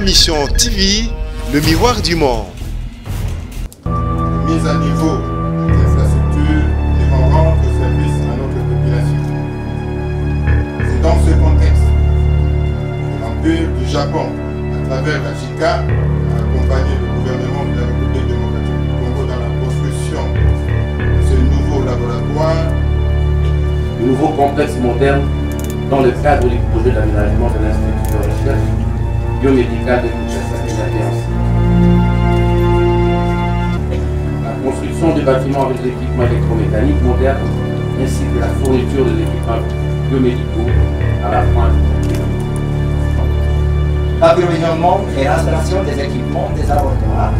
Ma Mission TV, le miroir du monde. Mise à niveau des infrastructures qui vont rendre service à notre population. C'est dans ce contexte que l'Empire du Japon, à travers la JICA, a accompagné le gouvernement de la République démocratique du Congo dans la construction de ce nouveau laboratoire, de nouveau complexe moderne dans le cadre du projet d'aménagement de l'Institut de recherche biomédicale de Kinshasa et d'Alliance. La construction des bâtiments avec des équipements électromécaniques modernes ainsi que la fourniture des équipements biomédicaux à la fin du pays. Approvisionnement et installation des équipements des laboratoires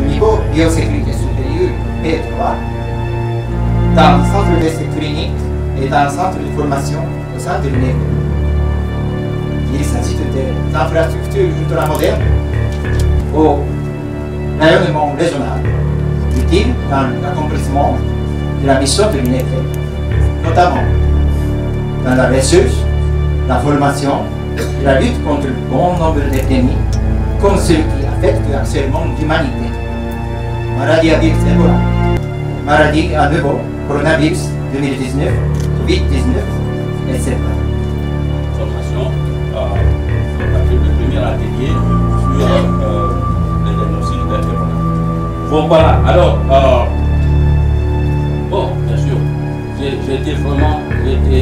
du niveau biosécurité supérieure P3 dans le centre d'essai clinique et dans le centre de formation au sein de l'UNECO. Il s'agit d'infrastructures ultramodernes au rayonnement régional, utiles dans l'accomplissement de la mission de l'UNEP, notamment dans la recherche, la formation et la lutte contre le bon nombre d'épidémies, comme ceux qui affectent actuellement l'humanité. Maladie à virus Ebola, maladie à nouveau, coronavirus 2019, COVID-19, etc. Atelier sur les diagnostics d'Ebola. Bon voilà, alors bon bien sûr, j'étais vraiment,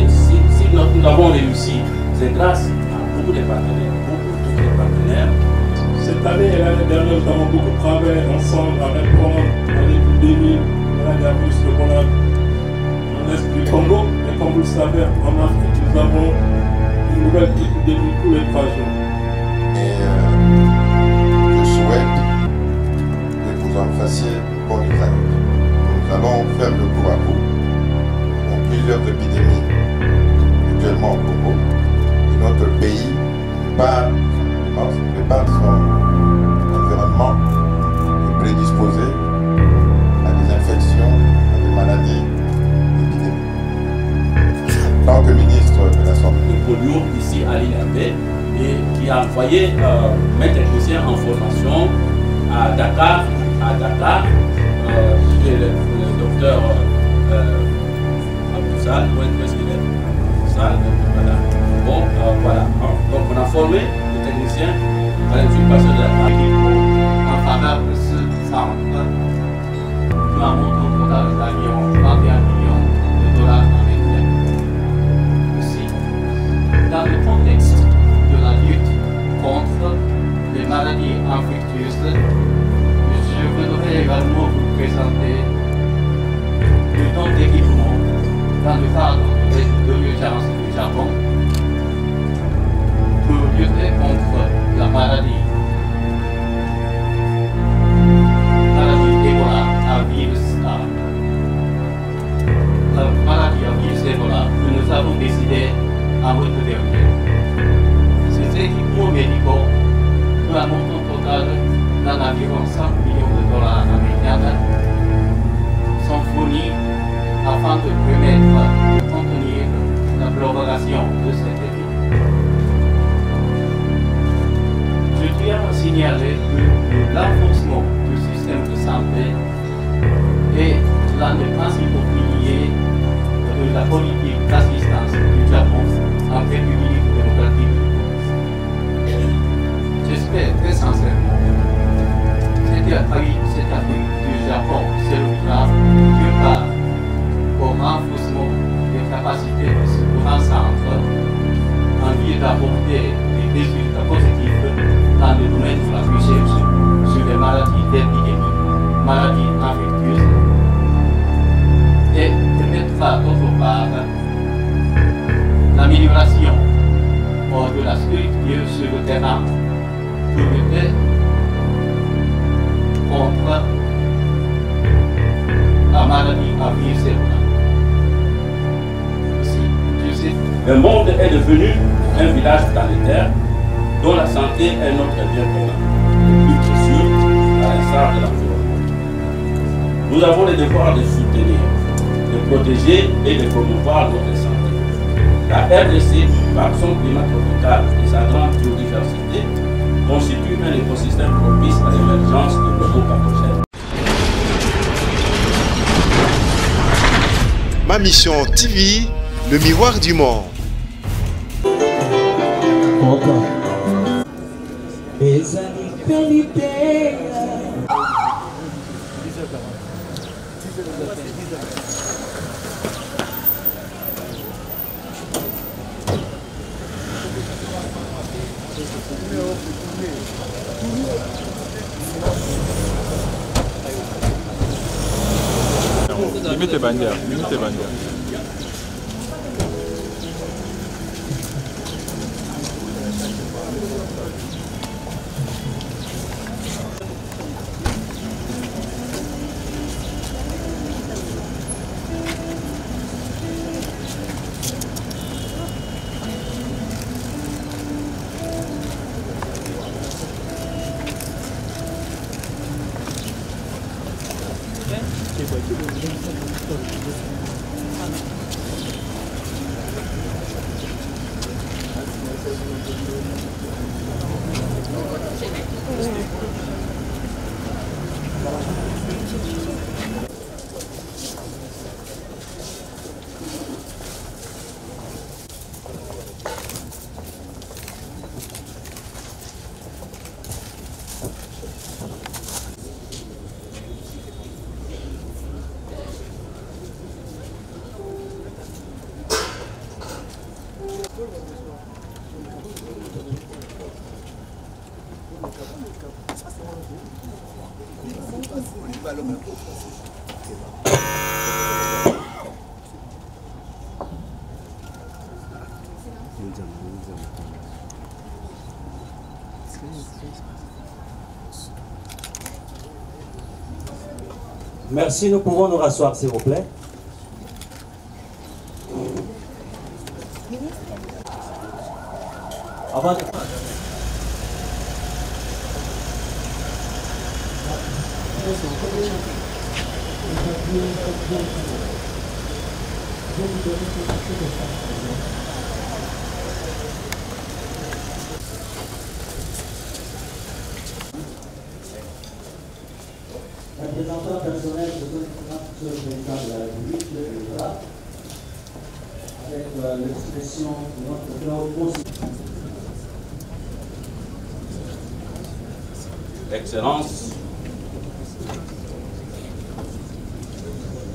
si nous avons réussi, c'est grâce à beaucoup de partenaires, tous les partenaires. Cette année et l'année dernière, nous avons beaucoup travaillé ensemble à répondre à l'épidémie de la virus de Ebola dans l'est du Congo, et comme vous le savez, en Afrique, nous avons une nouvelle épidémie tous les 3 jours. Fassiez pour les années. Nous allons faire le coup à coup pour plusieurs épidémies actuellement au Congo. Et notre pays, par son environnement, est prédisposé à des infections, à des maladies, épidémies. En tant que ministre de la Santé, le polio ici à l'INRB et qui a envoyé mes techniciens en formation à Dakar. Chez le docteur Abtussal, bon, voilà. Donc on a formé les techniciens à l'éducation de la famille en faveur de ce centre. Nous avons au total d'environ 31 millions $ en effet. Aussi, dans le contexte de la lutte contre les maladies infectieuses, je voudrais également vous présenter le temps d'équipement dans le cadre de l'urgence du Japon pour lutter contre la maladie Ebola à virus A. La maladie à virus Ebola que nous avons décidé à votre dernier. Ces équipements médicaux nous avons en total d'un environ 5 millions $ américains sont fournis afin de permettre de contenir la propagation de cette épidémie. Je tiens à signaler que l'avancement du système de santé est l'un des principaux piliers de la politique d'assistance du Japon en République démocratique du Congo. J'espère très sincèrement cette Afrique du Japon servira que par au renforcement des capacités de ce grand centre en vue d'apporter des résultats positifs dans le domaine de la recherche sur les maladies d'épidémie, maladies infectieuses, et permettra d'autre part l'amélioration de la structure sur le terrain pour lutter contre la maladie à virus Ebola. Le monde est devenu un village planétaire dont la santé est notre bien commun, une culture à l'instar de l'environnement. Nous avons le devoir de soutenir, de protéger et de promouvoir notre santé. La RDC, par son climat tropical et sa grande biodiversité, constitue un écosystème propice à l'émergence de nouveaux pathogènes. Ma Mission TV, le miroir du monde. Limite bandière. Merci, nous pouvons nous rasseoir, s'il vous plaît.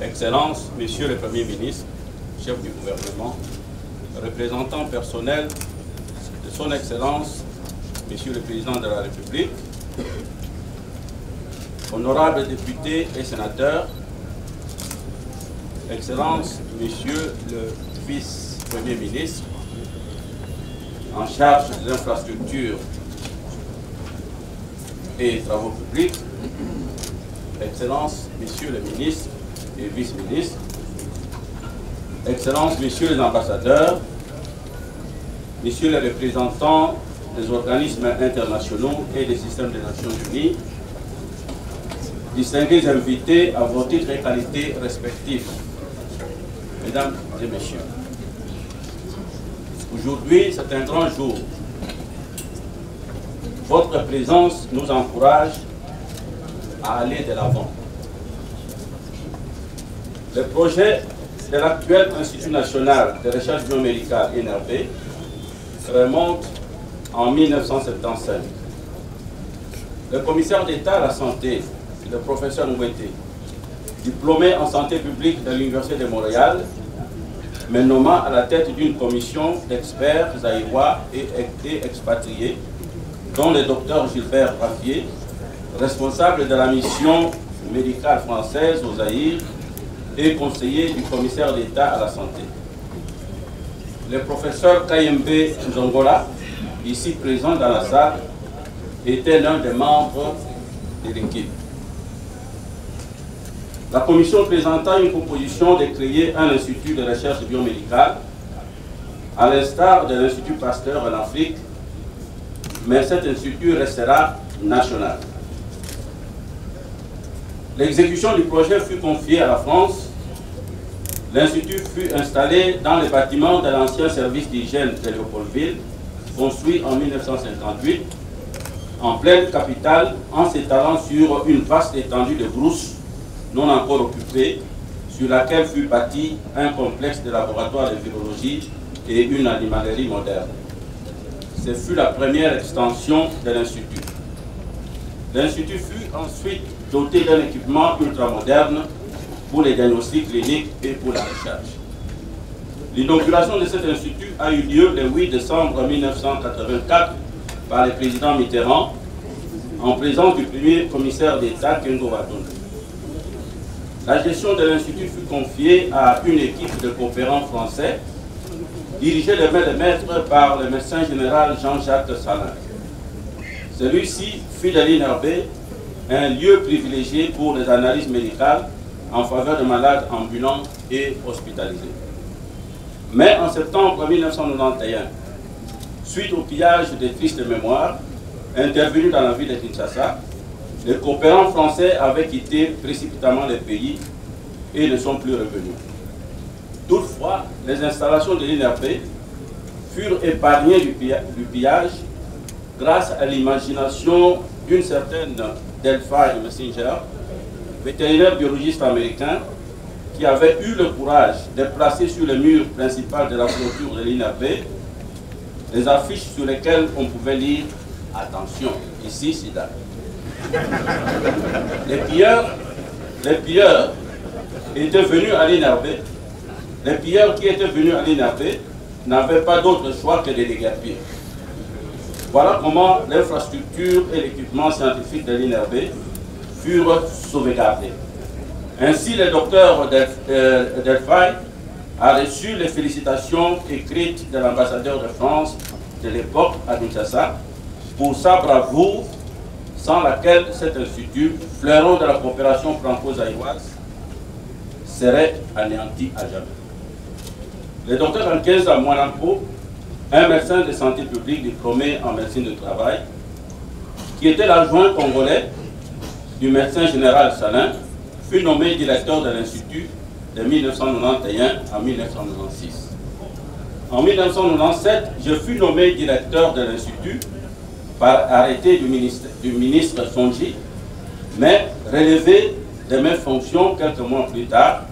Excellences, Monsieur le Premier ministre, chef du gouvernement, représentant personnel de Son Excellence, Monsieur le Président de la République, honorables députés et sénateurs, Excellences, Monsieur le Vice-Premier ministre, en charge de l'infrastructure et travaux publics, Excellences, Monsieur le ministre et vice-ministre, Excellences, Messieurs les ambassadeurs, Messieurs les représentants des organismes internationaux et des systèmes des Nations Unies, distingués invités à vos titres et qualités respectifs, Mesdames et Messieurs, aujourd'hui c'est un grand jour. Votre présence nous encourage à aller de l'avant. Le projet de l'actuel Institut national de recherche biomédicale INRB remonte en 1975. Le commissaire d'État à la santé, le professeur Nguete, diplômé en santé publique de l'Université de Montréal, me nomma à la tête d'une commission d'experts zaïrois et expatriés, dont le docteur Gilbert Raffier, responsable de la mission médicale française au Zaïre, et conseiller du commissaire d'État à la santé. Le professeur KMB Nzongola, ici présent dans la salle, était l'un des membres de l'équipe. La commission présenta une proposition de créer un institut de recherche biomédicale, à l'instar de l'Institut Pasteur en Afrique, mais cet institut restera national. L'exécution du projet fut confiée à la France. L'Institut fut installé dans les bâtiments de l'ancien service d'hygiène de Léopoldville, construit en 1958, en pleine capitale en s'étalant sur une vaste étendue de brousse non encore occupée, sur laquelle fut bâti un complexe de laboratoire de virologie et une animalerie moderne. Ce fut la première extension de l'Institut. L'Institut fut ensuite doté d'un équipement ultramoderne pour les diagnostics cliniques et pour la recherche. L'inauguration de cet institut a eu lieu le 8 décembre 1984 par le président Mitterrand en présence du premier commissaire d'État Kengo Watone. La gestion de l'Institut fut confiée à une équipe de coopérants français dirigée de main de maître par le médecin général Jean-Jacques Salin. Celui-ci fit de l'INRB un lieu privilégié pour les analyses médicales en faveur de malades ambulants et hospitalisés. Mais en septembre 1991, suite au pillage des tristes mémoires intervenu dans la ville de Kinshasa, les coopérants français avaient quitté précipitamment le pays et ne sont plus revenus. Toutefois, les installations de l'INRB furent épargnées du pillage grâce à l'imagination d'une certaine Delphine Messinger, vétérinaire biologiste américain, qui avait eu le courage de placer sur le mur principal de la clôture de l'INRB les affiches sur lesquelles on pouvait lire « Attention, ici sida ». Les pilleurs étaient venus à l'INRB. Les pilleurs qui étaient venus à l'INRB n'avaient pas d'autre choix que de déguerpir. Voilà comment l'infrastructure et l'équipement scientifique de l'INRB furent sauvegardés. Ainsi, le docteur Delphine a reçu les félicitations écrites de l'ambassadeur de France de l'époque à Kinshasa pour sa bravoure, sans laquelle cet institut, fleuron de la coopération franco-zaïroise, serait anéanti à jamais. Le docteur Ankeza, un médecin de santé publique diplômé en médecine du travail, qui était l'adjoint congolais du médecin général Salin, fut nommé directeur de l'Institut de 1991 à 1996. En 1997, je fus nommé directeur de l'Institut par arrêté du ministre Songozi, mais relevé de mes fonctions quelques mois plus tard,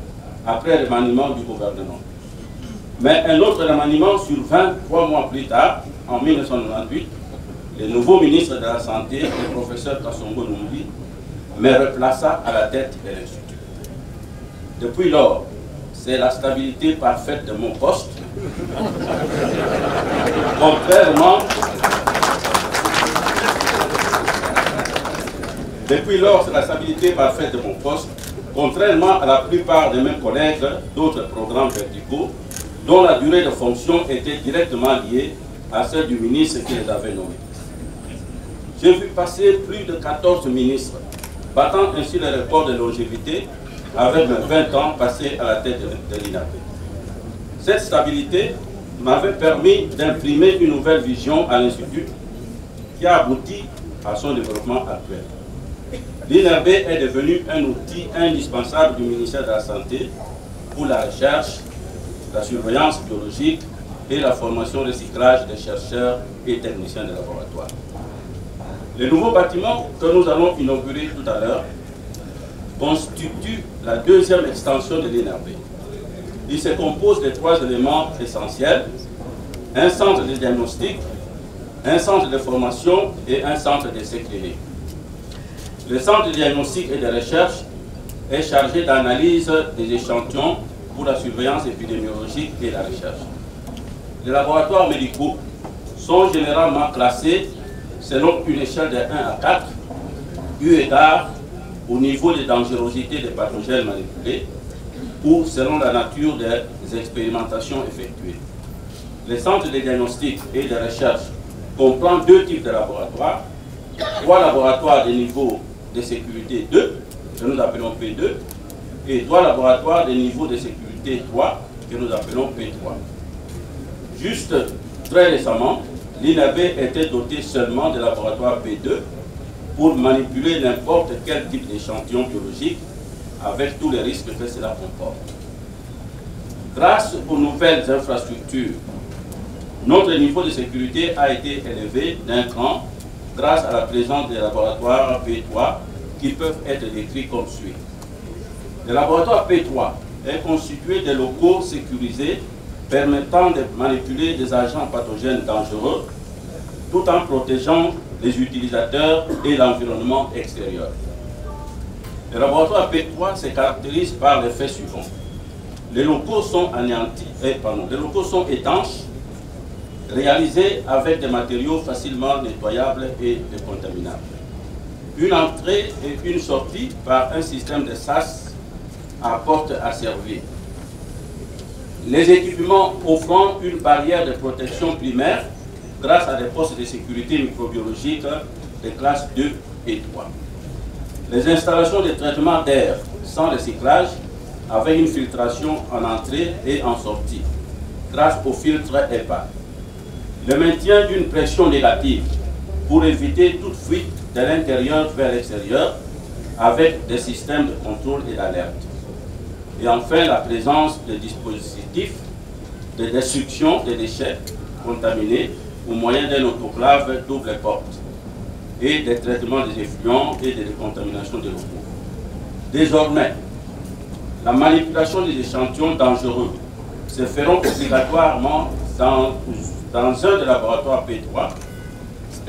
après le remaniement du gouvernement. Mais un autre remaniement survint 3 mois plus tard, en 1998, le nouveau ministre de la Santé, le professeur Kassongo Numbi, me replaça à la tête de l'Institut. Depuis lors, c'est la stabilité parfaite de mon poste, contrairement à la plupart de mes collègues d'autres programmes verticaux, dont la durée de fonction était directement liée à celle du ministre qui les avait nommés. J'ai vu passer plus de 14 ministres, battant ainsi le record de longévité avec mes 20 ans passés à la tête de l'INRB. Cette stabilité m'avait permis d'imprimer une nouvelle vision à l'Institut qui a abouti à son développement actuel. L'INRB est devenu un outil indispensable du ministère de la Santé pour la recherche, la surveillance biologique et la formation recyclage des chercheurs et techniciens de laboratoire. Le nouveau bâtiment que nous allons inaugurer tout à l'heure constitue la deuxième extension de l'INRB. Il se compose de 3 éléments essentiels: un centre de diagnostic, un centre de formation et un centre d'essai clinique. Le centre de diagnostic et de recherche est chargé d'analyse des échantillons pour la surveillance épidémiologique et la recherche. Les laboratoires médicaux sont généralement classés selon une échelle de 1 à 4, eu égard au niveau de dangerosité des pathogènes manipulés ou selon la nature des expérimentations effectuées. Les centres de diagnostic et de recherche comprennent 2 types de laboratoires: 3 laboratoires de niveau de sécurité 2, que nous appelons P2, et 3 laboratoires de niveau de sécurité 3, que nous appelons P3. Juste très récemment, l'INRB était doté seulement de laboratoires P2 pour manipuler n'importe quel type d'échantillon biologique avec tous les risques que cela comporte. Grâce aux nouvelles infrastructures, notre niveau de sécurité a été élevé d'un cran grâce à la présence des laboratoires P3 qui peuvent être décrits comme suit. Le laboratoire P3 est constitué de locaux sécurisés permettant de manipuler des agents pathogènes dangereux tout en protégeant les utilisateurs et l'environnement extérieur. Le laboratoire P3 se caractérise par l'effet suivant. Les locaux sont étanches, réalisés avec des matériaux facilement nettoyables et décontaminables. Une entrée et une sortie par un système de sas à porte asservie. Les équipements offrant une barrière de protection primaire grâce à des postes de sécurité microbiologique de classe 2 et 3. Les installations de traitement d'air sans recyclage avec une filtration en entrée et en sortie grâce au filtre HEPA. Le maintien d'une pression négative pour éviter toute fuite de l'intérieur vers l'extérieur avec des systèmes de contrôle et d'alerte. Et enfin, la présence de dispositifs de destruction des déchets contaminés au moyen d'un autoclave double porte et des traitements des effluents et de décontamination des locaux. Désormais, la manipulation des échantillons dangereux se feront obligatoirement dans un des laboratoires P3.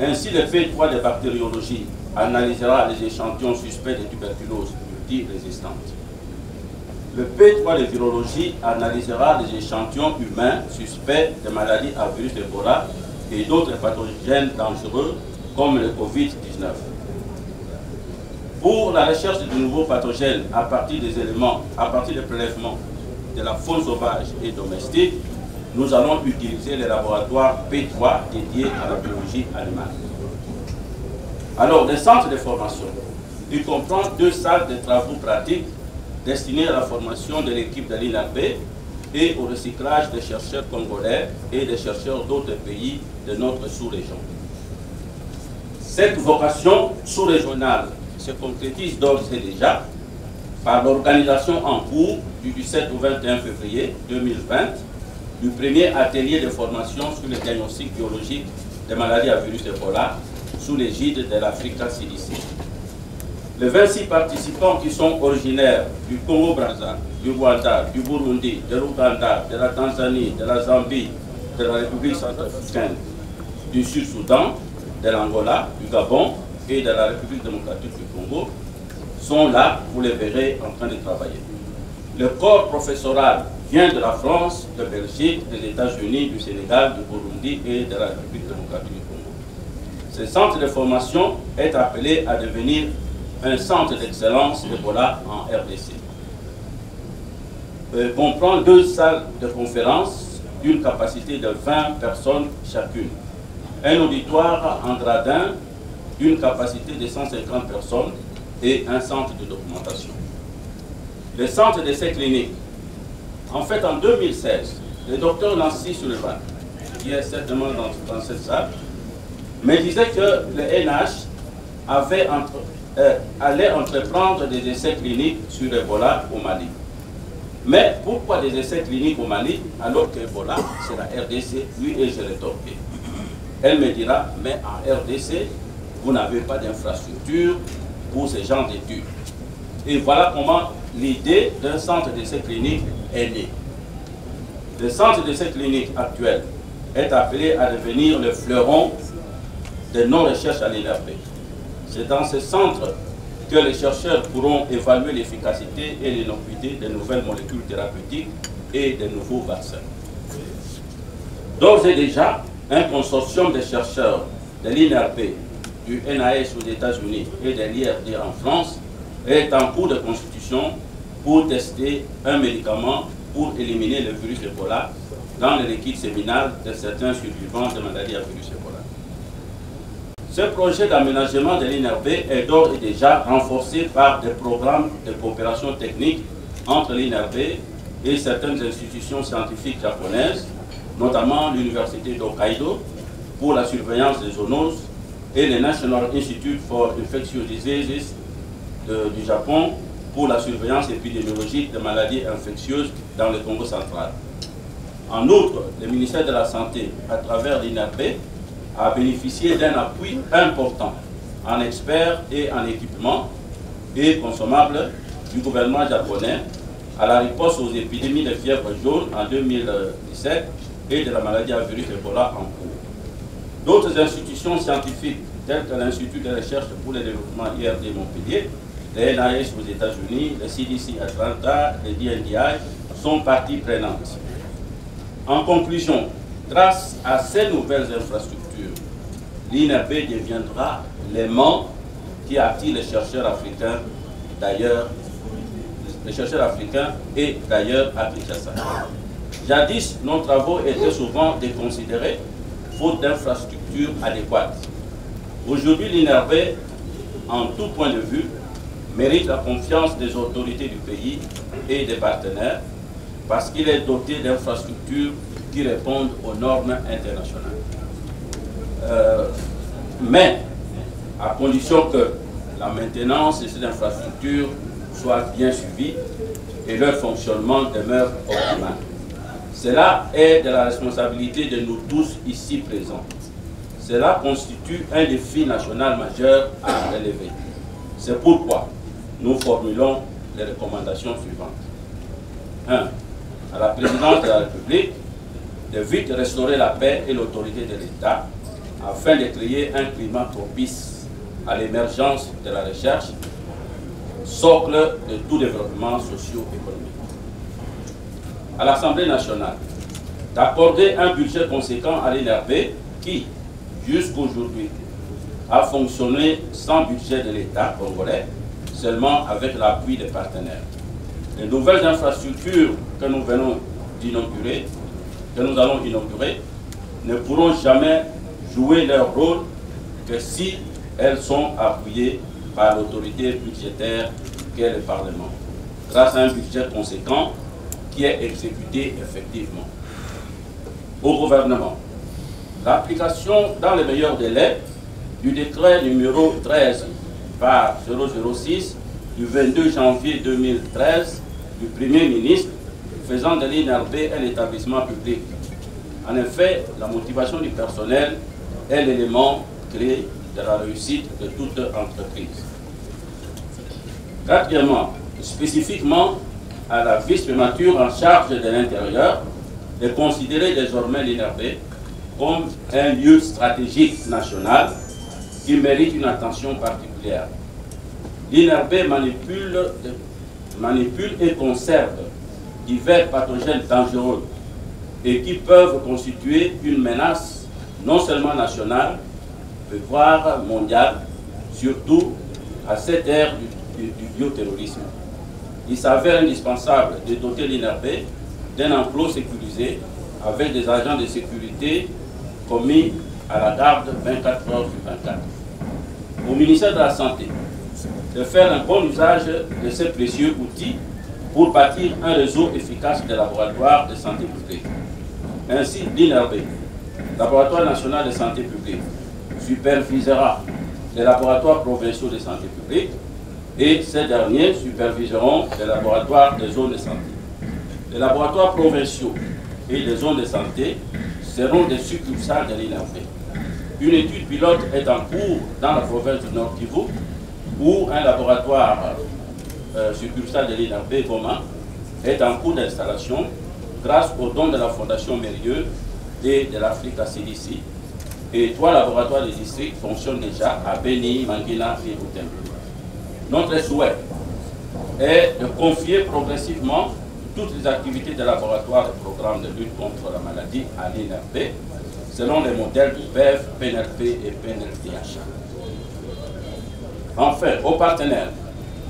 Ainsi, le P3 de bactériologie analysera les échantillons suspects de tuberculose multirésistante. Le P3 de virologie analysera les échantillons humains suspects de maladies à virus d'Ebola et d'autres pathogènes dangereux comme le COVID-19. Pour la recherche de nouveaux pathogènes à partir des prélèvements de la faune sauvage et domestique, nous allons utiliser les laboratoires P3 dédiés à la biologie animale. Alors, le centre de formation, il comprend deux salles de travaux pratiques destinés à la formation de l'équipe de l'INRB et au recyclage des chercheurs congolais et des chercheurs d'autres pays de notre sous-région. Cette vocation sous-régionale se concrétise d'ores et déjà par l'organisation en cours du 17 au 21 février 2020 du premier atelier de formation sur le diagnostic biologique des maladies à virus Ebola sous l'égide de l'Africa CDC. Les 26 participants qui sont originaires du Congo-Brazzaville, du Rwanda, du Burundi, de l'Ouganda, de la Tanzanie, de la Zambie, de la République centrafricaine, du Sud-Soudan, de l'Angola, du Gabon et de la République démocratique du Congo sont là, vous les verrez, en train de travailler. Le corps professoral vient de la France, de Belgique, des États-Unis, du Sénégal, du Burundi et de la République démocratique du Congo. Ce centre de formation est appelé à devenir un centre d'excellence Ebola en RDC. Il comprend deux salles de conférence d'une capacité de 20 personnes chacune. Un auditoire en gradin d'une capacité de 150 personnes et un centre de documentation. Le centre d'essai clinique. En fait, en 2016, le docteur Nancy Sullivan, qui est certainement dans cette salle, me disait que le NIH avait allait entreprendre des essais cliniques sur Ebola au Mali. Mais pourquoi des essais cliniques au Mali alors que Ebola, c'est la RDC, lui et je rétorqué. Elle me dira, mais en RDC, vous n'avez pas d'infrastructure pour ce genre d'études. Et voilà comment l'idée d'un centre d'essais cliniques est née. Le centre d'essais cliniques actuel est appelé à devenir le fleuron de nos recherches à l'INRB. C'est dans ce centre que les chercheurs pourront évaluer l'efficacité et l'innocuité des nouvelles molécules thérapeutiques et des nouveaux vaccins. D'ores et déjà, un consortium de chercheurs de l'INRB, du NIH aux États-Unis et de l'IRD en France est en cours de constitution pour tester un médicament pour éliminer le virus Ebola dans le liquide séminal de certains survivants de maladies à virus Ebola. Ce projet d'aménagement de l'INRB est d'ores et déjà renforcé par des programmes de coopération technique entre l'INRB et certaines institutions scientifiques japonaises, notamment l'Université d'Hokkaido pour la surveillance des zoonoses et le National Institute for Infectious Diseases du Japon pour la surveillance épidémiologique des maladies infectieuses dans le Congo central. En outre, le ministère de la Santé, à travers l'INRB, a bénéficié d'un appui important en experts et en équipements et consommables du gouvernement japonais à la réponse aux épidémies de fièvre jaune en 2017 et de la maladie à virus Ebola en cours. D'autres institutions scientifiques, telles que l'Institut de recherche pour le développement IRD Montpellier, les NIH aux États-Unis, le CDC à Atlanta, les DNDI, sont parties prenantes. En conclusion, grâce à ces nouvelles infrastructures, l'INRB deviendra l'aimant qui attire les chercheurs africains d'ailleurs, à Kinshasa. Jadis, nos travaux étaient souvent déconsidérés faute d'infrastructures adéquates. Aujourd'hui, l'INRB, en tout point de vue, mérite la confiance des autorités du pays et des partenaires parce qu'il est doté d'infrastructures qui répondent aux normes internationales. Mais, à condition que la maintenance de ces infrastructures soit bien suivie et leur fonctionnement demeure optimal. Cela est de la responsabilité de nous tous ici présents. Cela constitue un défi national majeur à relever. C'est pourquoi nous formulons les recommandations suivantes. 1. À la présidence de la République de vite restaurer la paix et l'autorité de l'État afin de créer un climat propice à l'émergence de la recherche, socle de tout développement socio-économique. À l'Assemblée nationale, d'accorder un budget conséquent à l'INRB qui, jusqu'aujourd'hui, a fonctionné sans budget de l'État congolais, seulement avec l'appui des partenaires. Les nouvelles infrastructures que nous venons d'inaugurer, que nous allons inaugurer, ne pourront jamais jouer leur rôle que si elles sont appuyées par l'autorité budgétaire qu'est le Parlement, grâce à un budget conséquent qui est exécuté effectivement. Au gouvernement, l'application dans les meilleurs délais du décret numéro 13 par 006 du 22 janvier 2013 du Premier ministre faisant de l'INRB un établissement public. En effet, la motivation du personnel est l'élément clé de la réussite de toute entreprise. Quatrièmement, spécifiquement à la vice-primature en charge de l'intérieur, de considérer désormais l'INRB comme un lieu stratégique national qui mérite une attention particulière. L'INRB manipule et conserve divers pathogènes dangereux et qui peuvent constituer une menace non seulement nationale, voire mondiale, surtout à cette ère du bioterrorisme. Il s'avère indispensable de doter l'INRB d'un enclos sécurisé avec des agents de sécurité commis à la garde 24 heures sur 24. Au ministère de la Santé, de faire un bon usage de ces précieux outils pour bâtir un réseau efficace de laboratoires de santé publique. Ainsi, l'INRB, Laboratoire national de santé publique, supervisera les laboratoires provinciaux de santé publique et ces derniers superviseront les laboratoires des zones de santé. Les laboratoires provinciaux et les zones de santé seront des succursales de l'INRB. Une étude pilote est en cours dans la province du Nord Kivu où un laboratoire succursale de l'INRB Goma est en cours d'installation grâce au don de la Fondation Mérieux et de l'Africa CDC. Et 3 laboratoires des districts fonctionnent déjà à Beni, Mangina et Butembo. Notre souhait est de confier progressivement toutes les activités des laboratoires et programmes de lutte contre la maladie à l'INRB selon les modèles du PEF, PNLP et PNLTH. Enfin, aux partenaires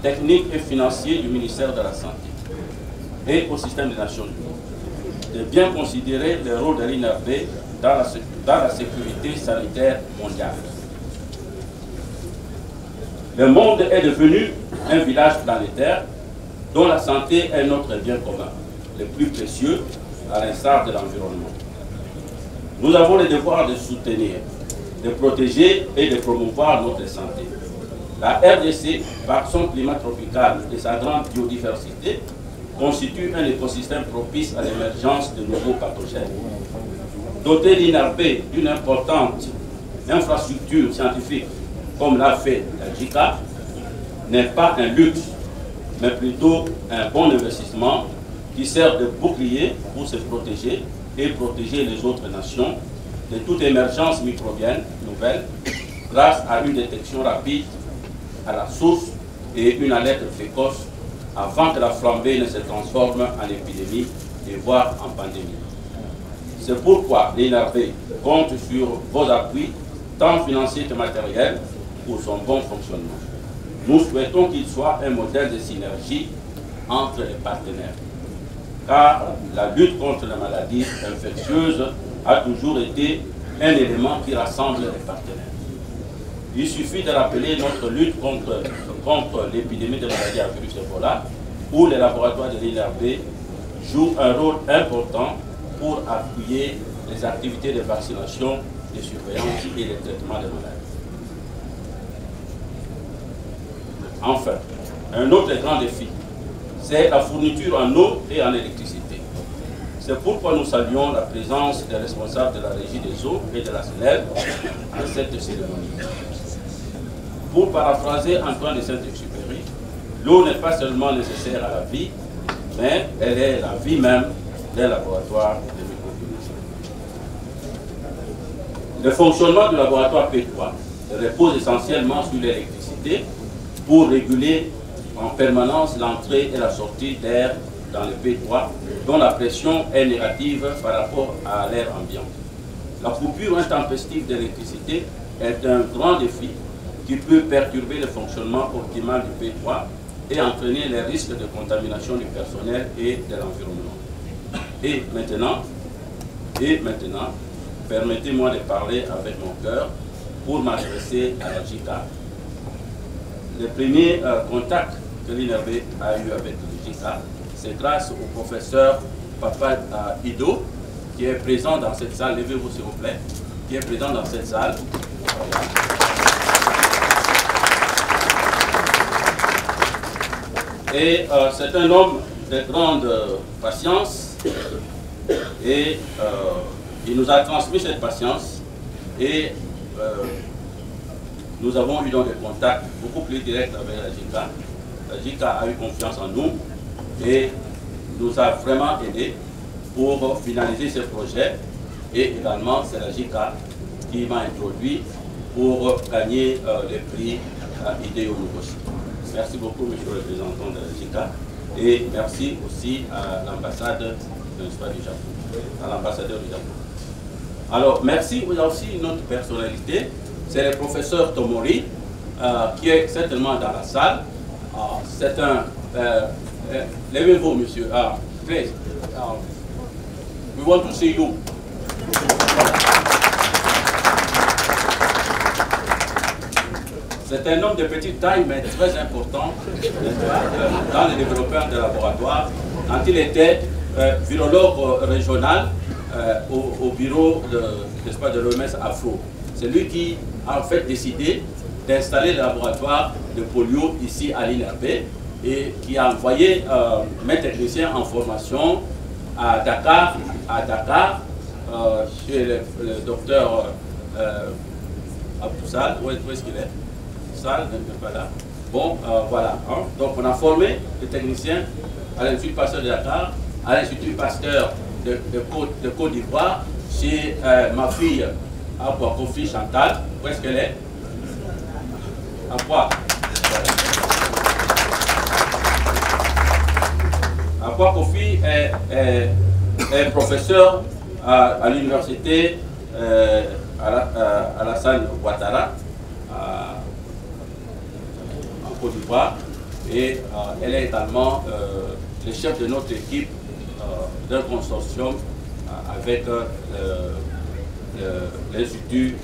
techniques et financiers du ministère de la Santé et au système des Nations Unies, de bien considérer le rôle de l'INRB dans la sécurité sanitaire mondiale. Le monde est devenu un village planétaire dont la santé est notre bien commun, le plus précieux à l'instar de l'environnement. Nous avons le devoir de soutenir, de protéger et de promouvoir notre santé. La RDC, par son climat tropical et sa grande biodiversité, constitue un écosystème propice à l'émergence de nouveaux pathogènes. Doter l'INRB d'une importante l'infrastructure scientifique, comme l'a fait la JICA, n'est pas un luxe, mais plutôt un bon investissement qui sert de bouclier pour se protéger et protéger les autres nations de toute émergence microbienne nouvelle grâce à une détection rapide à la source et une alerte précoce avant que la flambée ne se transforme en épidémie et voire en pandémie. C'est pourquoi l'INRB compte sur vos appuis, tant financiers que matériels, pour son bon fonctionnement. Nous souhaitons qu'il soit un modèle de synergie entre les partenaires, car la lutte contre la maladie infectieuse a toujours été un élément qui rassemble les partenaires. Il suffit de rappeler notre lutte contre l'épidémie de maladie à virus Ebola, où les laboratoires de l'INRB jouent un rôle important pour appuyer les activités de vaccination, de surveillance et de traitement des malades. Enfin, un autre grand défi, c'est la fourniture en eau et en électricité. C'est pourquoi nous saluons la présence des responsables de la régie des eaux et de la SNEL à cette cérémonie. Pour paraphraser Antoine de Saint-Exupéry, l'eau n'est pas seulement nécessaire à la vie, mais elle est la vie même des laboratoires de microbiologie. Le fonctionnement du laboratoire P3 repose essentiellement sur l'électricité pour réguler en permanence l'entrée et la sortie d'air dans le P3, dont la pression est négative par rapport à l'air ambiant. La coupure intempestive d'électricité est un grand défi qui peut perturber le fonctionnement optimal du P3 et entraîner les risques de contamination du personnel et de l'environnement. Et maintenant, permettez-moi de parler avec mon cœur pour m'adresser à la JICA. Le premier contact que l'INRB a eu avec la JICA, c'est grâce au professeur Papa Ido, qui est présent dans cette salle. Levez-vous s'il vous plaît, qui est présent dans cette salle. Et c'est un homme de grande patience et il nous a transmis cette patience et nous avons eu donc des contacts beaucoup plus directs avec la JICA. La JICA a eu confiance en nous et nous a vraiment aidés pour finaliser ce projet et également c'est la JICA qui m'a introduit pour gagner le prix IDEO Nouveau. Merci beaucoup, monsieur le représentant de la JICA, et merci aussi à l'ambassade du Japon, à l'ambassadeur du Japon. Alors, merci, vous avez aussi une autre personnalité, c'est le professeur Tomori, qui est certainement dans la salle. C'est un... levez-vous, monsieur. Please. We want to see you. C'est un homme de petite taille, mais très important dans le développement de laboratoire. Quand il était virologue régional au bureau de l'OMS Afro, c'est lui qui a en fait décidé d'installer le laboratoire de polio ici à l'INRB et qui a envoyé mes techniciens en formation à Dakar chez le docteur Abtussal. Où est-ce qu'il est? Voilà. Bon, voilà. Hein. Donc, on a formé les techniciens à l'Institut Pasteur de Dakar, à l'Institut Pasteur de Côte d'Ivoire, chez ma fille, Kofi Chantal. Où est-ce qu'elle est? À quoi? Voilà. Kofi est professeur à l'université Alassane Ouattara. Côte d'Ivoire et elle est également le chef de notre équipe d'un consortium avec l'Institut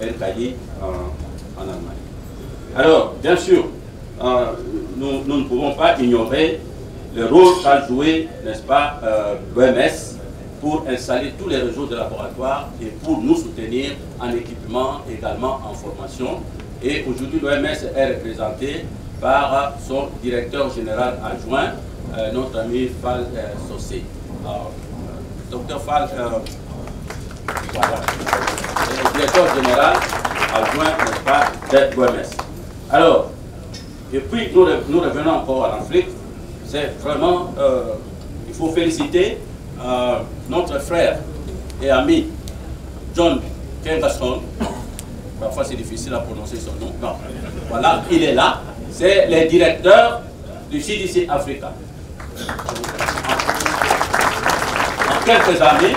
NKI en Allemagne. Alors, bien sûr, nous ne pouvons pas ignorer le rôle qu'a joué, n'est-ce pas, l'OMS pour installer tous les réseaux de laboratoire et pour nous soutenir en équipement, également en formation. Et aujourd'hui, l'OMS est représenté par son directeur général adjoint, notre ami Fall Sossé. Docteur Fall, voilà. directeur général adjoint de l'OMS. Alors, et puis nous revenons encore à l'Afrique. C'est vraiment, il faut féliciter notre frère et ami John Kengasson. Parfois c'est difficile à prononcer son nom. Non. Voilà, il est là. C'est le directeur du CDC Africa. En quelques années,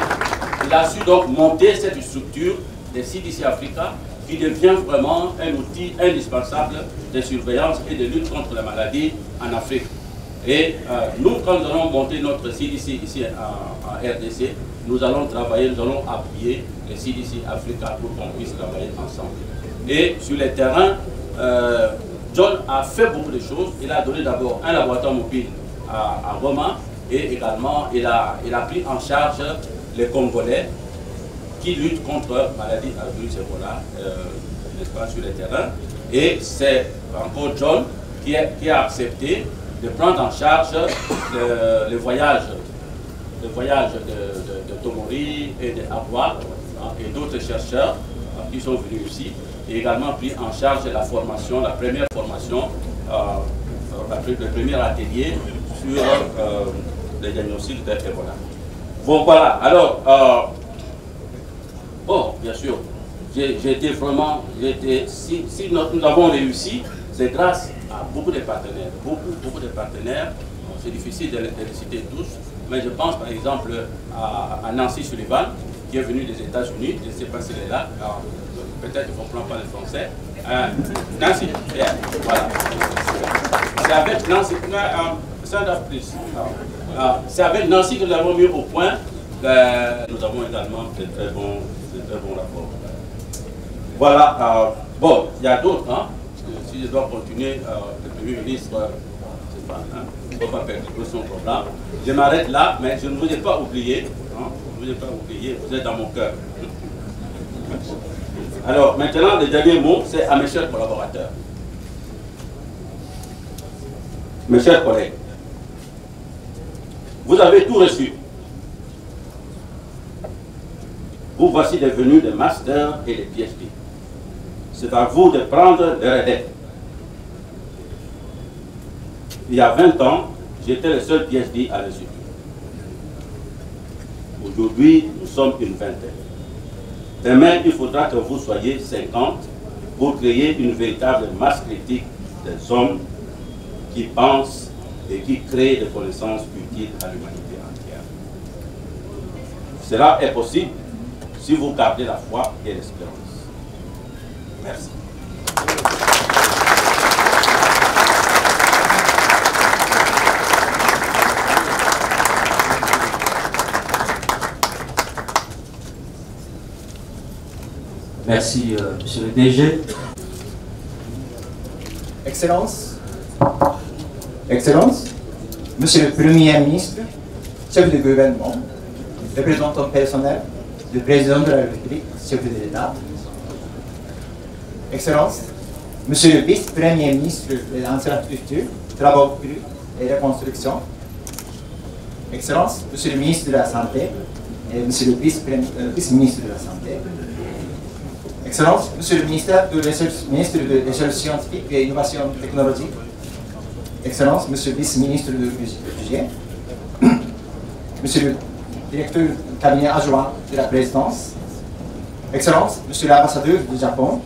il a su donc monter cette structure des CDC Africa qui devient vraiment un outil indispensable de surveillance et de lutte contre la maladie en Afrique. Et nous, quand nous allons monter notre CDC ici à RDC, nous allons travailler, nous allons appuyer les CDC Africa pour qu'on puisse travailler ensemble. Et sur le terrain, John a fait beaucoup de choses. Il a donné d'abord un laboratoire mobile à Goma et également il a pris en charge les Congolais qui luttent contre la maladie à virus Ebola, n'est-ce pas, sur le terrain. Et c'est encore John qui a accepté de prendre en charge le voyage de Tomori et de Abwa, hein, et d'autres chercheurs qui sont venus ici, et également pris en charge la formation, la première formation, le premier atelier sur le diagnostic de Ebola. Bon, voilà. Alors, bon, bien sûr, si nous avons réussi, c'est grâce à beaucoup de partenaires, beaucoup de partenaires. C'est difficile de les citer tous, mais je pense par exemple à Nancy Sullivan, qui est venue des États-Unis. Je ne sais pas si elle est là, peut-être qu'on ne comprend pas le français. Nancy, voilà. C'est avec Nancy, que nous avons mis au point. Nous avons également de très bons rapports. Voilà. Bon, il y a d'autres, hein. Si je dois continuer, le Premier ministre, je ne sais pas, hein, il ne faut pas perdre son programme. Je m'arrête là, mais je ne vous ai pas oublié. Hein, je ne vous ai pas oublié, vous êtes dans mon cœur. Alors, maintenant, le dernier mot, c'est à mes chers collaborateurs. Mes chers collègues, vous avez tout reçu. Vous voici devenus des masters et des PhD. C'est à vous de prendre le relais. Il y a 20 ans, j'étais le seul PhD à l'Institut. Aujourd'hui, nous sommes une vingtaine. Demain, il faudra que vous soyez 50 pour créer une véritable masse critique des hommes qui pensent et qui créent des connaissances utiles à l'humanité entière. Cela est possible si vous gardez la foi et l'espérance. Merci. Merci, monsieur le DG. Excellence, monsieur le Premier ministre, chef du gouvernement, représentant personnel du président de la République, chef de l'État. Excellence, monsieur le vice-premier ministre de l'Infrastructure, Travaux publics et Reconstruction. Excellence, monsieur le ministre de la Santé et monsieur le vice-ministre de la Santé. Excellence, monsieur le ministre de l'École scientifique et innovation technologique. Excellence, monsieur le vice-ministre de l'Éducation. Monsieur le directeur du cabinet adjoint de la présidence. Excellence, monsieur l'ambassadeur du Japon.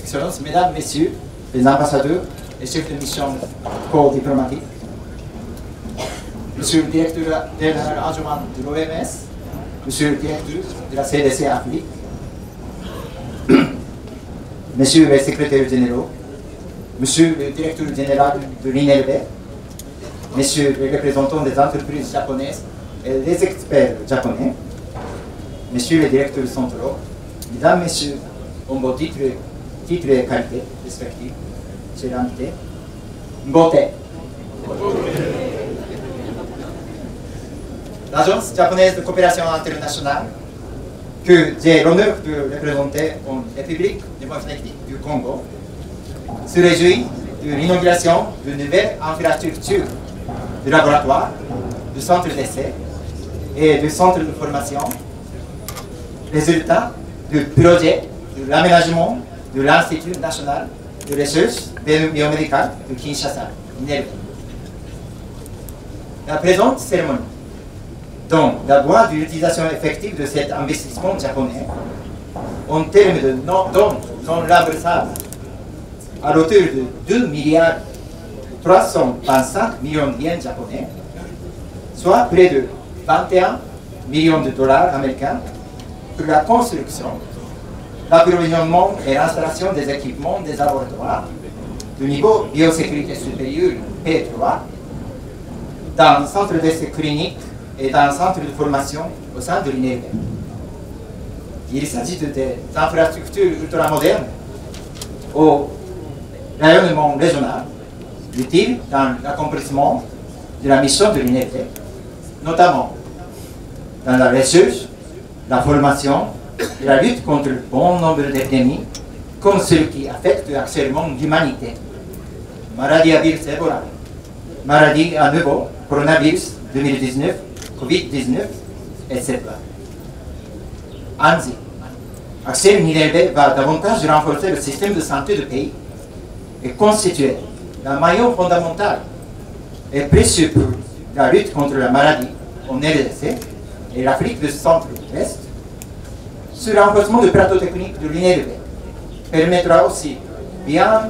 Excellences, mesdames, messieurs, les ambassadeurs et chefs de mission corps diplomatique, monsieur le directeur adjoint de l'OMS, monsieur le directeur de la CDC Afrique, monsieur le secrétaire général, monsieur le directeur général de l'INRB, monsieur le représentant des entreprises japonaises et des experts japonais, monsieur le directeur central, mesdames, messieurs, en bon titre et qualité respectifs, c'est l'invité. Nguete. L'Agence japonaise de coopération internationale, que j'ai l'honneur de représenter en République démocratique du Congo, se réjouit de l'inauguration d'une nouvelle infrastructure du laboratoire, du centre d'essai et du centre de formation. Résultat, du projet de l'aménagement de l'Institut national de recherche biomédicale de Kinshasa, INRB. La présente cérémonie, donc la voie de l'utilisation effective de cet investissement japonais, en termes de dons non remboursables, à l'auteur de 2,325 milliards de yens japonais, soit près de 21 millions de $ américains, pour la construction, l'approvisionnement et l'installation des équipements des laboratoires du niveau biosécurité supérieure P3 dans un centre d'essai clinique et dans un centre de formation au sein de l'INRB. Il s'agit des infrastructures ultramodernes au rayonnement régional utiles dans l'accomplissement de la mission de l'INRB, notamment dans la recherche, la formation et la lutte contre le bon nombre d'épidémies, comme celles qui affectent actuellement l'humanité. Maladie à virus Ebola, maladie à nouveau, coronavirus 2019, Covid-19, etc. Ainsi, Axel Nirebe va davantage renforcer le système de santé du pays et constituer la maillon fondamental et précieux pour la lutte contre la maladie en RDC et l'Afrique du centre-est. Ce renforcement du plateau technique de l'INRB permettra aussi bien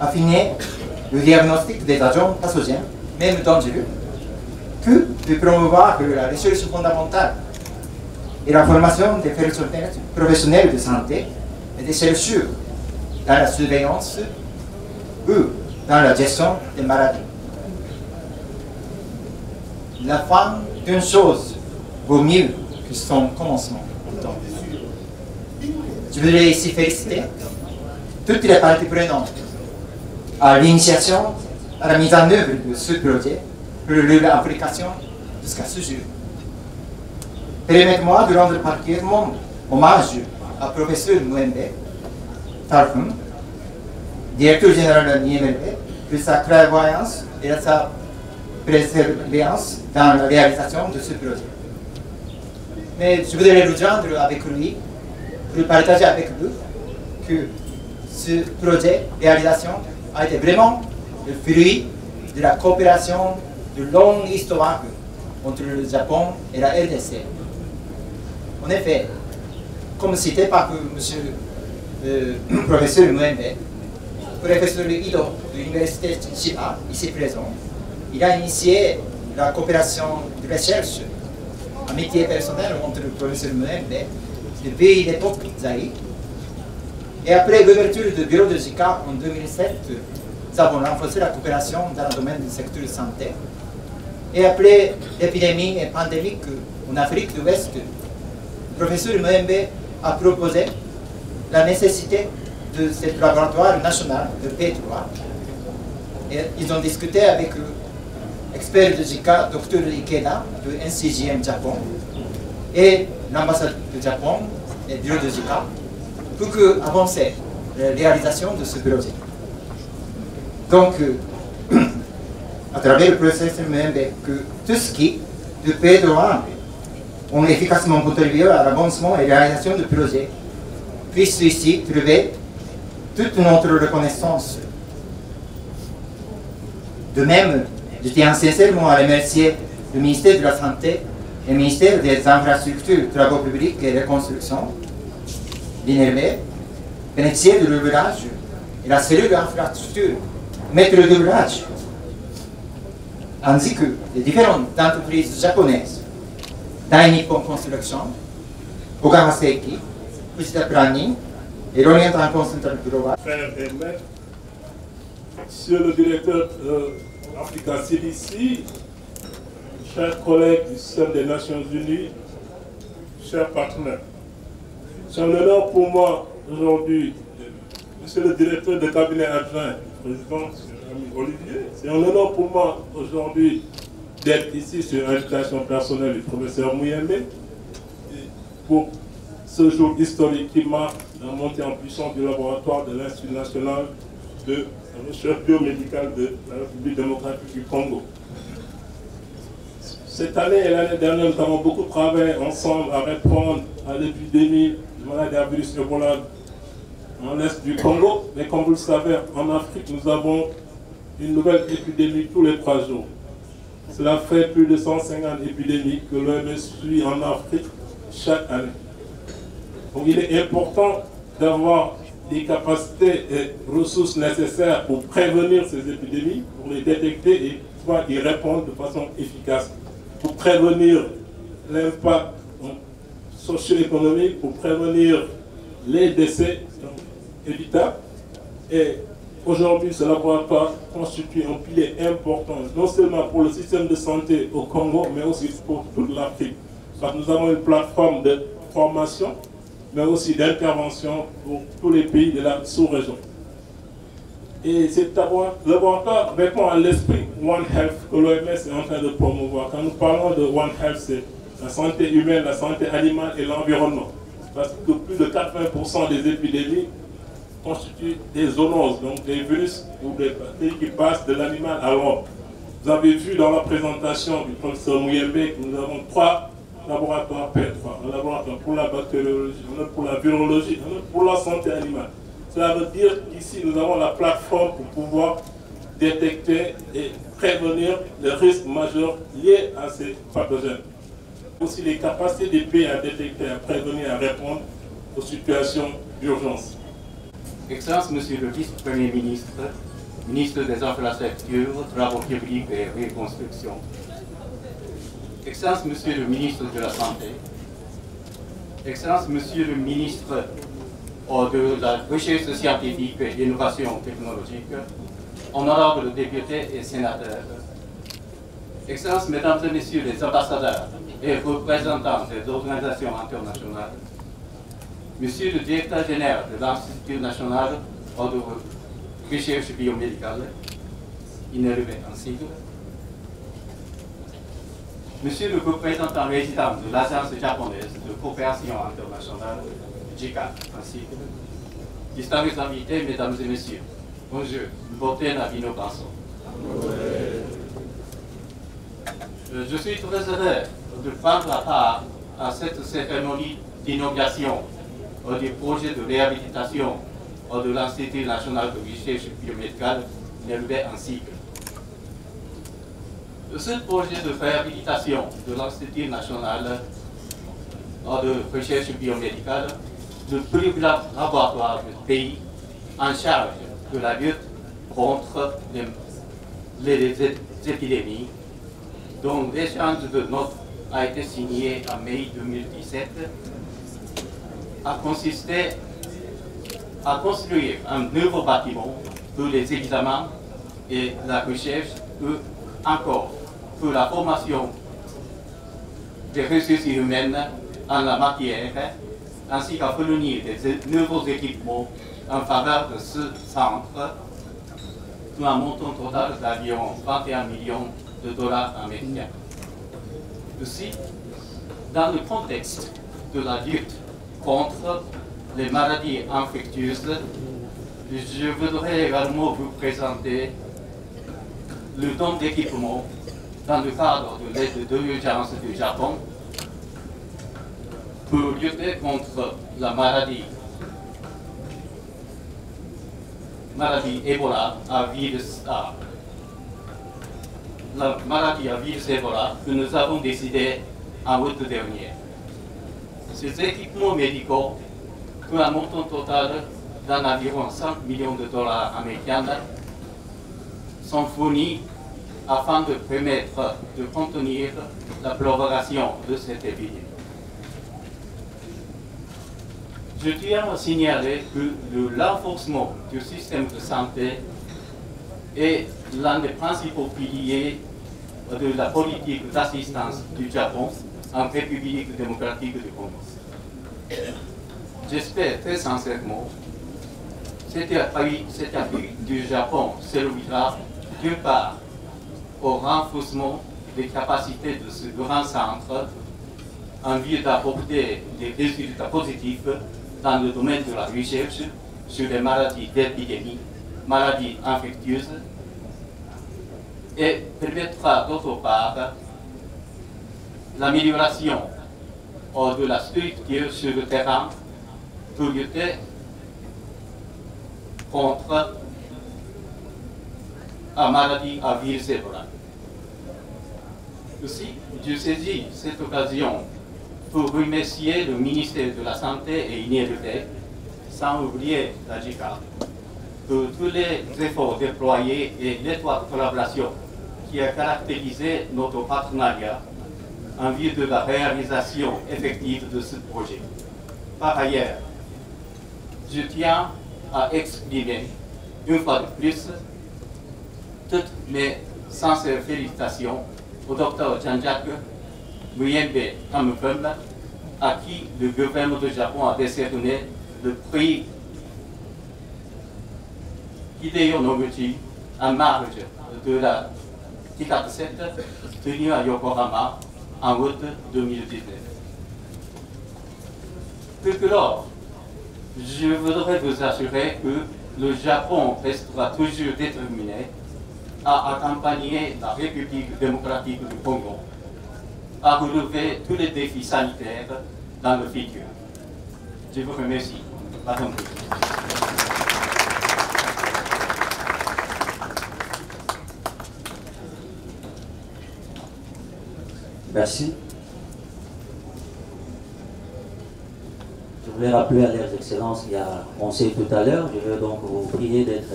affiner le diagnostic des agents pathogènes, même dangereux, que de promouvoir la recherche fondamentale et la formation des professionnels de santé et des chercheurs dans la surveillance ou dans la gestion des maladies. La fin d'une chose vaut mieux que son commencement. Je voudrais ici féliciter toutes les parties prenantes à l'initiation, à la mise en œuvre de ce projet, pour leur application jusqu'à ce jour. Permettez-moi de rendre particulièrement hommage à professeur Muyembe Tamfum, directeur général de l'INRB, pour sa clairvoyance et sa persévérance dans la réalisation de ce projet. Mais je voudrais rejoindre avec lui pour partager avec vous que ce projet de réalisation a été vraiment le fruit de la coopération de longue histoire entre le Japon et la RDC. En effet, comme cité par M. professeur Muyembe, professeur Ido de l'université Chiba, ici présent, il a initié la coopération de recherche, amitié personnelle entre le professeur Muyembe depuis l'époque Zaï. Et après l'ouverture du bureau de JICA en 2007, nous avons renforcé la coopération dans le domaine du secteur de santé. Et après l'épidémie et pandémique en Afrique de l'Ouest, le professeur Muyembe a proposé la nécessité de ce laboratoire national de P3. Et ils ont discuté avec l'expert de JICA, Dr Ikeda, de NCJM Japon, et l'ambassade du Japon et le bureau de JICA pour avancer la réalisation de ce projet. Donc, à travers le processus même, que tout ce qui, de P2 ont efficacement contribué à l'avancement et la réalisation du projet, puisse ici trouver toute notre reconnaissance. De même, je tiens sincèrement à remercier le ministère de la Santé, le ministère des Infrastructures, Travaux Publics et Reconstruction, l'INRB, bénéficiaire de l'ouvrage et la cellule d'infrastructure, maître de l'ouvrage, ainsi que les différentes entreprises japonaises, Nippon Construction, Ogamaseki, Fujita Planning et l'Orient Consultant Global. Frères et maîtres, monsieur le directeur de Africa CDC, chers collègues du système des Nations Unies, chers partenaires, c'est un honneur pour moi aujourd'hui, monsieur le directeur de cabinet adjoint, président, ami Olivier, c'est un honneur pour moi aujourd'hui d'être ici sur invitation personnelle du professeur Muyembe pour ce jour historique qui marque la montée en puissance du laboratoire de l'Institut national de recherche biomédicale de la République démocratique du Congo. Cette année et l'année dernière, nous avons beaucoup travaillé ensemble à répondre à l'épidémie de maladie à virus Ebola en l'est du Congo, mais comme vous le savez, en Afrique, nous avons une nouvelle épidémie tous les 3 jours. Cela fait plus de 150 épidémies que l'OMS suit en Afrique chaque année. Donc il est important d'avoir les capacités et ressources nécessaires pour prévenir ces épidémies, pour les détecter et pouvoir y répondre de façon efficace, pour prévenir l'impact socio-économique, pour prévenir les décès évitables. Et aujourd'hui, ce laboratoire constitue un pilier important, non seulement pour le système de santé au Congo, mais aussi pour toute l'Afrique. Nous avons une plateforme de formation, mais aussi d'intervention pour tous les pays de la sous-région. Et cet laboratoire répond à l'esprit One Health que l'OMS est en train de promouvoir. Quand nous parlons de One Health, c'est la santé humaine, la santé animale et l'environnement. Parce que plus de 80% des épidémies constituent des zoonoses, donc des virus ou des bactéries qui passent de l'animal à l'homme. Vous avez vu dans la présentation du professeur Muyembe que nous avons 3 laboratoires P3, un laboratoire pour la bactériologie, un autre pour la virologie, un autre pour la santé animale. Cela veut dire qu'ici nous avons la plateforme pour pouvoir détecter et prévenir les risques majeurs liés à ces pathogènes. Aussi les capacités des pays à détecter, à prévenir, à répondre aux situations d'urgence. Excellences, Monsieur le Vice-Premier ministre, Ministre des Infrastructures, Travaux publics et Reconstruction. Excellences, Monsieur le Ministre de la Santé. Excellences, Monsieur le Ministre de la Recherche scientifique et l'innovation technologique. Honorables députés et sénateurs. Excellences, Mesdames et Messieurs les ambassadeurs et représentants des organisations internationales. Monsieur le directeur général de l'Institut national de recherche biomédicale, INRB en sigle. Monsieur le représentant résident de l'Agence japonaise de coopération internationale, JICA en sigle. Distingués invités, mesdames et messieurs, bonjour, votez la vino Pinson. Je suis très heureux de prendre la part à cette cérémonie d'inauguration du projet de réhabilitation de l'Institut national de recherche biomédicale NIH en cycle. Ce projet de réhabilitation de l'Institut national de recherche biomédicale ne prive le laboratoire du pays en charge de la lutte contre les épidémies, dont l'échange de notes a été signé en mai 2017. A consisté à construire un nouveau bâtiment pour les examens et la recherche, ou encore pour la formation des ressources humaines en la matière, ainsi qu'à fournir des nouveaux équipements en faveur de ce centre, pour un montant total d'environ 21 millions de $ américains. Aussi, dans le contexte de la lutte contre les maladies infectieuses, je voudrais également vous présenter le don d'équipements dans le cadre de l'aide de l'urgence du Japon pour lutter contre la maladie Ebola à virus A. La maladie à virus Ebola que nous avons décidé en août dernier. Ces équipements médicaux, pour un montant total d'environ 5 millions de $ américains, sont fournis afin de permettre de contenir la propagation de cette épidémie. Je tiens à signaler que le renforcement du système de santé est l'un des principaux piliers de la politique d'assistance du Japon en République démocratique du Congo. J'espère très sincèrement que cet appui du Japon servira d'une part au renforcement des capacités de ce grand centre en vue d'apporter des résultats positifs dans le domaine de la recherche sur les maladies d'épidémie, maladies infectieuses, et permettra d'autre part l'amélioration de la structure sur le terrain qui luttaient contre la maladie à virus Ebola. Aussi, je saisis cette occasion pour remercier le ministère de la Santé et l'INRB, sans oublier la JICA, de tous les efforts déployés et l'étroite collaboration qui a caractérisé notre partenariat en vue de la réalisation effective de ce projet. Par ailleurs, je tiens à exprimer une fois de plus toutes mes sincères félicitations au docteur Jean-Jacques Muyembe Tamfum, à qui le gouvernement du Japon a décerné le prix Hideo Noguchi en marge de la T47 tenue à Yokohama en août 2019. Depuis lors, je voudrais vous assurer que le Japon restera toujours déterminé à accompagner la République démocratique du Congo, à relever tous les défis sanitaires dans le futur. Je vous remercie. Madame. Merci. Je voulais rappeler à leurs excellences qu'il y a conseil tout à l'heure. Je veux donc vous prier d'être...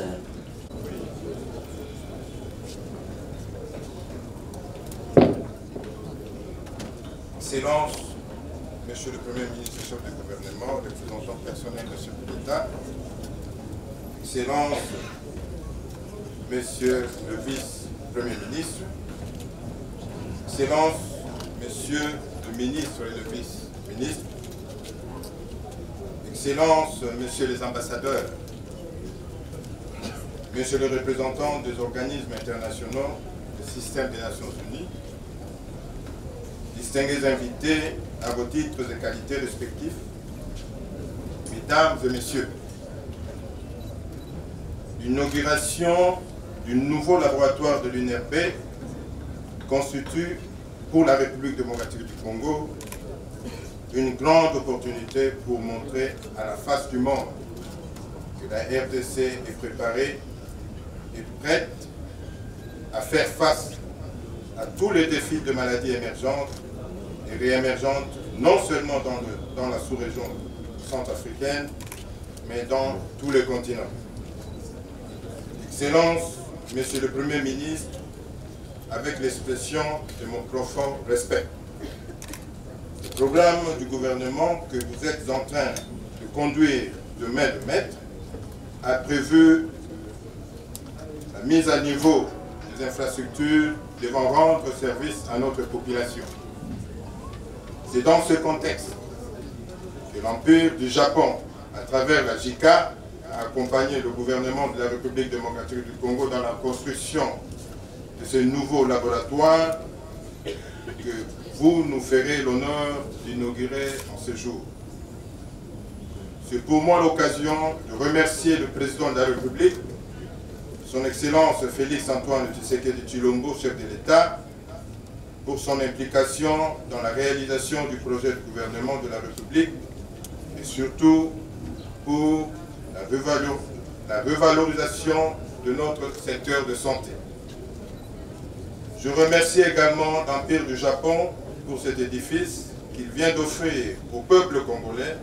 Excellences, Monsieur le Premier ministre, chef du gouvernement, représentants personnels de chef de l'État, Excellences, Monsieur le vice-premier ministre, Excellences, Monsieur le ministre et le vice-ministre, Excellences, Messieurs les ambassadeurs, Monsieur le représentant des organismes internationaux du système des Nations Unies, distingués invités à vos titres et qualités respectifs, Mesdames et Messieurs, l'inauguration du nouveau laboratoire de l'INRB constitue pour la République démocratique du Congo une grande opportunité pour montrer à la face du monde que la RDC est préparée et prête à faire face à tous les défis de maladies émergentes et réémergentes, non seulement dans la sous-région centrafricaine, mais dans tous les continents. Excellences, Monsieur le Premier ministre, avec l'expression de mon profond respect, le programme du gouvernement que vous êtes en train de conduire de main de maître a prévu la mise à niveau des infrastructures devant rendre service à notre population. C'est dans ce contexte que l'Empire du Japon, à travers la JICA, a accompagné le gouvernement de la République démocratique du Congo dans la construction de ce nouveau laboratoire que vous nous ferez l'honneur d'inaugurer en ce jour. C'est pour moi l'occasion de remercier le président de la République, Son Excellence Félix-Antoine Tshisekedi Tshilombo, chef de l'État, pour son implication dans la réalisation du projet de gouvernement de la République et surtout pour la revalorisation de notre secteur de santé. Je remercie également l'Empire du Japon pour cet édifice qu'il vient d'offrir au peuple congolais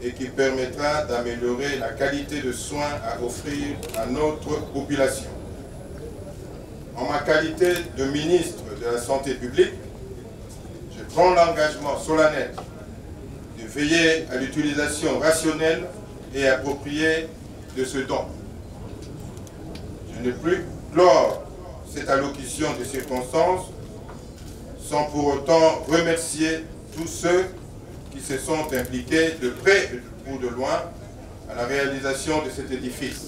et qui permettra d'améliorer la qualité de soins à offrir à notre population. En ma qualité de ministre de la Santé publique, je prends l'engagement solennel de veiller à l'utilisation rationnelle et appropriée de ce don. Je ne puis clore cette allocution de circonstances sans pour autant remercier tous ceux qui se sont impliqués de près ou de loin à la réalisation de cet édifice.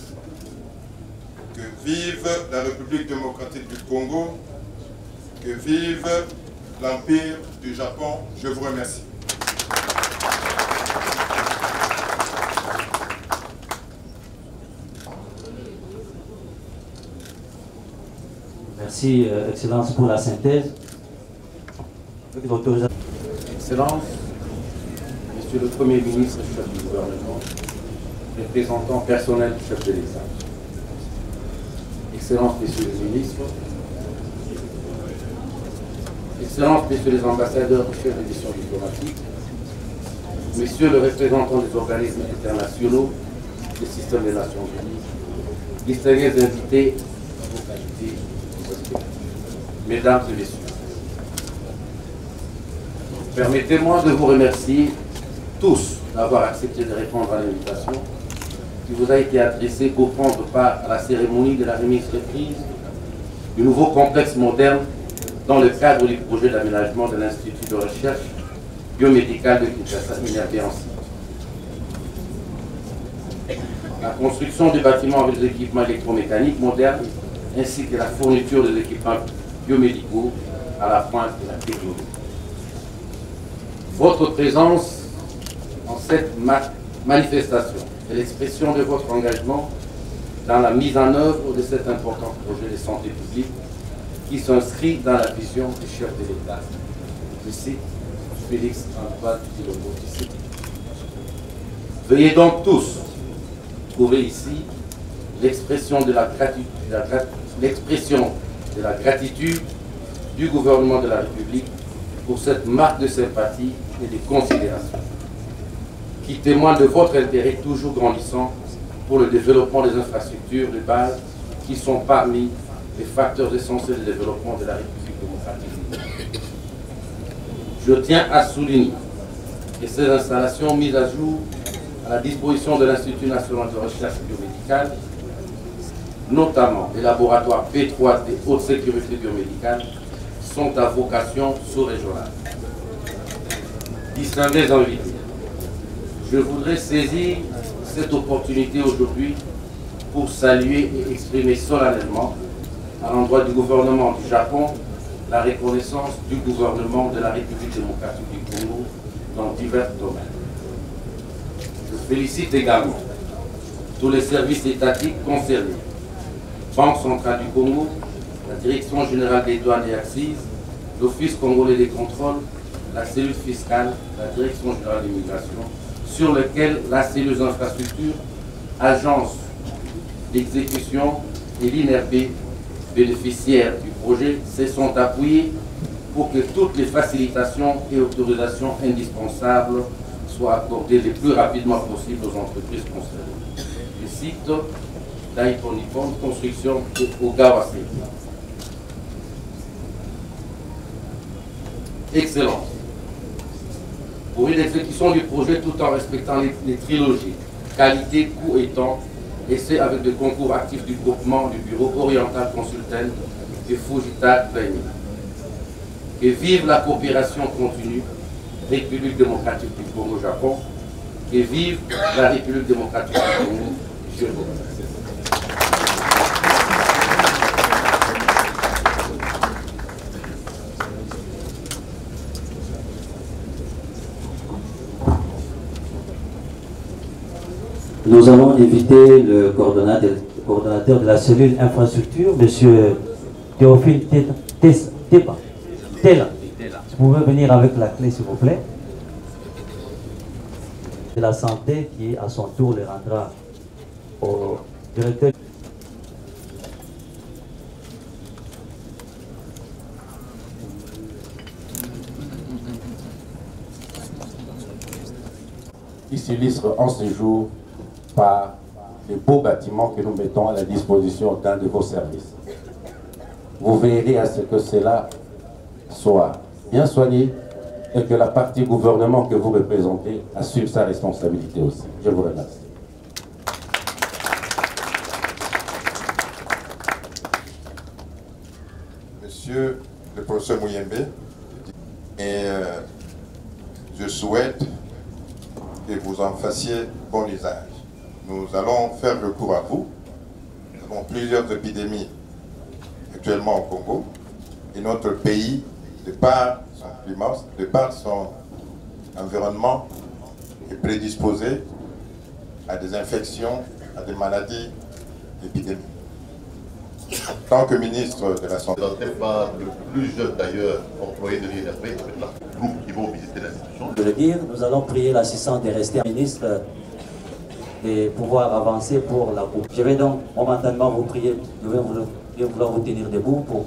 Que vive la République démocratique du Congo, que vive l'Empire du Japon. Je vous remercie. Merci, Excellence, pour la synthèse. Excellence, Monsieur le Premier ministre, chef du gouvernement, représentant personnel du chef de l'État, Excellences, Messieurs les ministres, Excellences, Messieurs les ambassadeurs, chefs de mission diplomatique, Messieurs les représentants des organismes internationaux, du système des Nations Unies, distingués invités, vocalités, Mesdames et Messieurs, permettez-moi de vous remercier tous d'avoir accepté de répondre à l'invitation qui vous a été adressée pour prendre part à la cérémonie de la remise reprise du nouveau complexe moderne dans le cadre du projet d'aménagement de l'Institut de recherche biomédicale de Kinshasa, INRB en site. La construction du bâtiment avec des équipements électromécaniques modernes ainsi que la fourniture des équipements biomédicaux à la pointe de la technologie. Votre présence en cette manifestation est l'expression de votre engagement dans la mise en œuvre de cet important projet de santé publique qui s'inscrit dans la vision du chef de l'État, je cite Félix Antoine Tshilombo. Veuillez donc tous trouver ici l'expression de la gratitude du gouvernement de la République pour cette marque de sympathie et de considération qui témoigne de votre intérêt toujours grandissant pour le développement des infrastructures de base qui sont parmi les facteurs essentiels du développement de la République démocratique. Je tiens à souligner que ces installations mises à jour à la disposition de l'Institut national de recherche biomédicale, notamment les laboratoires P3 de haute sécurité biomédicale, sont à vocation sous-régionale. Distingués invités, je voudrais saisir cette opportunité aujourd'hui pour saluer et exprimer solennellement, à l'endroit du gouvernement du Japon, la reconnaissance du gouvernement de la République démocratique du Congo dans divers domaines. Je félicite également tous les services étatiques concernés, Banque centrale du Congo, la Direction générale des douanes et accises, l'Office congolais des contrôles, la cellule fiscale, la Direction générale de l'immigration, sur lequel la cellule infrastructure, agence d'exécution et l'INRB, bénéficiaires du projet, se sont appuyés pour que toutes les facilitations et autorisations indispensables soient accordées le plus rapidement possible aux entreprises concernées. Je cite d'Aïponipon, construction de Ogawase. Excellence. Pour une exécution du projet tout en respectant les trilogies, qualité, coût et temps, et c'est avec le concours actif du groupement du bureau oriental consultant de Fujita Benny. Et vive la coopération continue, République démocratique du Congo-Japon, et vive la République démocratique du Congo. Je vous Nous allons inviter le coordonnateur de la cellule infrastructure, M. Théophile Teba. Vous pouvez venir avec la clé, s'il vous plaît. C'est la santé qui, à son tour, le rendra au directeur. Qui s'illustre en ce jour par les beaux bâtiments que nous mettons à la disposition d'un de vos services. Vous veillerez à ce que cela soit bien soigné et que la partie gouvernement que vous représentez assume sa responsabilité aussi. Je vous remercie. Monsieur le professeur Muyembe, je souhaite que vous en fassiez bon usage. Nous allons faire recours à vous. Nous avons plusieurs épidémies actuellement au Congo. Et notre pays, de par son climat, de par son environnement, est prédisposé à des infections, à des maladies, épidémies. En tant que ministre de la Santé, par le plus jeune d'ailleurs employé de l'INRB, le groupe qui va visiter l'institution. de le dire. Nous allons prier l'assistance de rester ministre et pouvoir avancer pour la coupe. Je vais donc momentanément vous prier, nous allons vous tenir debout pour...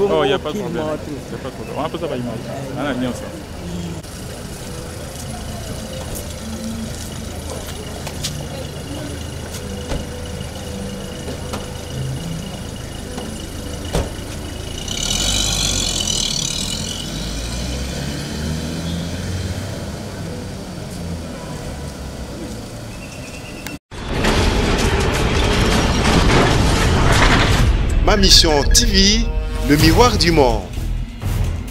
Oh, il n'y a pas de problème. On a pas ça par image. On a bien ça. Ma Mission TV, le miroir du monde.